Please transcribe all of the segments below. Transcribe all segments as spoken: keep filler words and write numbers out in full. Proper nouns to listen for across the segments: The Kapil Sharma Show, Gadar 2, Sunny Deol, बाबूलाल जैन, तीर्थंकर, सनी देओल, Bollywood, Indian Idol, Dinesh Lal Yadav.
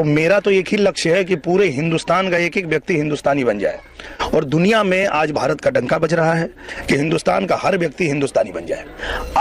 तो मेरा तो एक ही लक्ष्य है कि पूरे हिंदुस्तान का एक एक व्यक्ति हिंदुस्तानी बन जाए। और दुनिया में आज भारत का डंका बज रहा है कि हिंदुस्तान का हर व्यक्ति हिंदुस्तानी बन जाए।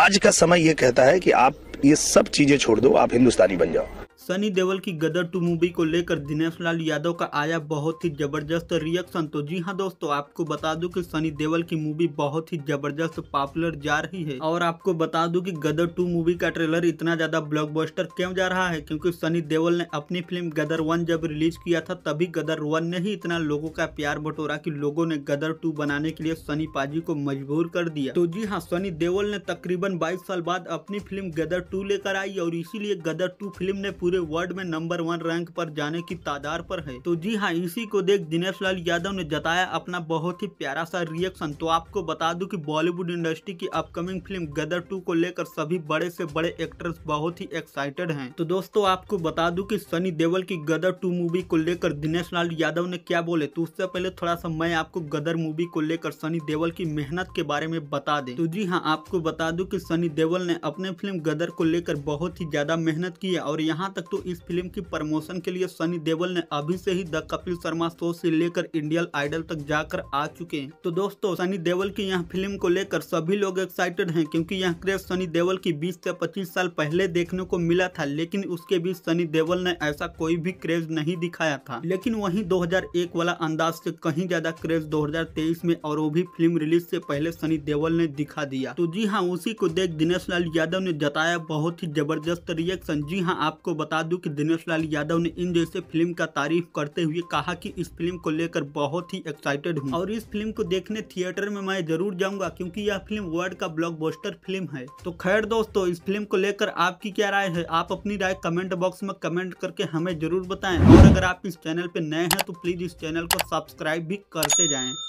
आज का समय ये कहता है कि आप ये सब चीज़ें छोड़ दो, आप हिंदुस्तानी बन जाओ। सनी देओल की गदर टू मूवी को लेकर दिनेश लाल यादव का आया बहुत ही ज़बरदस्त रिएक्शन। तो जी हाँ दोस्तों, आपको बता दूं कि सनी देओल की मूवी बहुत ही ज़बरदस्त पॉपुलर जा रही है। और आपको बता दूं कि गदर टू मूवी का ट्रेलर इतना ज़्यादा ब्लॉकबस्टर क्यों जा रहा है, क्योंकि सनी देओल ने अपनी फिल्म गदर वन जब रिलीज किया था तभी गदर वन ने ही इतना लोगों का प्यार बटोरा कि लोगों ने गदर टू बनाने के लिए सनी पाजी को मजबूर कर दिया। तो जी हाँ, सनी देओल ने तकरीबन बाईस साल बाद अपनी फिल्म गदर टू लेकर आई और इसीलिए गदर टू फिल्म ने पूरे वर्ल्ड में नंबर वन रैंक पर जाने की तादार पर है। तो जी हाँ, इसी को देख दिनेश लाल यादव ने जताया अपना बहुत ही प्यारा सा रिएक्शन। तो आपको बता दूं कि बॉलीवुड इंडस्ट्री की अपकमिंग फिल्म गदर टू को लेकर सभी बड़े से बड़े एक्टर्स बहुत ही एक्साइटेड हैं। तो दोस्तों, आपको बता दूं कि सनी देओल की गदर टू मूवी को लेकर दिनेश लाल यादव ने क्या बोले, तो उससे पहले थोड़ा सा मैं आपको गदर मूवी को लेकर सनी देओल की मेहनत के बारे में बता दें। तो जी हाँ, आपको बता दूं कि सनी देओल ने अपने फिल्म गदर को लेकर बहुत ही ज्यादा मेहनत की है। और यहाँ तक तो इस फिल्म की प्रमोशन के लिए सनी देओल ने अभी से ही द कपिल शर्मा शो से लेकर इंडियन आइडल तक जाकर आ चुके हैं। तो दोस्तों, सनी देओल की यह फिल्म को लेकर सभी लोग एक्साइटेड हैं, क्योंकि यह क्रेज सनी देओल की बीस से पच्चीस साल पहले देखने को मिला था, लेकिन उसके बीच सनी देओल ने ऐसा कोई भी क्रेज नहीं दिखाया था। लेकिन वही दो हजार एक वाला अंदाज से कहीं ज्यादा क्रेज दो हजार तेईस में और वो भी फिल्म रिलीज से पहले सनी देओल ने दिखा दिया। तो जी हाँ, उसी को देख दिनेश लाल यादव ने जताया बहुत ही जबरदस्त रिएक्शन। जी हाँ, आपको बता दूं कि दिनेश लाल यादव ने इन जैसे फिल्म का तारीफ करते हुए कहा कि इस फिल्म को लेकर बहुत ही एक्साइटेड हूं और इस फिल्म को देखने थिएटर में मैं जरूर जाऊंगा, क्योंकि यह फिल्म वर्ल्ड का ब्लॉकबस्टर फिल्म है। तो खैर दोस्तों, इस फिल्म को लेकर आपकी क्या राय है? आप अपनी राय कमेंट बॉक्स में कमेंट करके हमें जरूर बताएं। और अगर आप इस चैनल पर नए हैं तो प्लीज इस चैनल को सब्सक्राइब भी करते जाएं।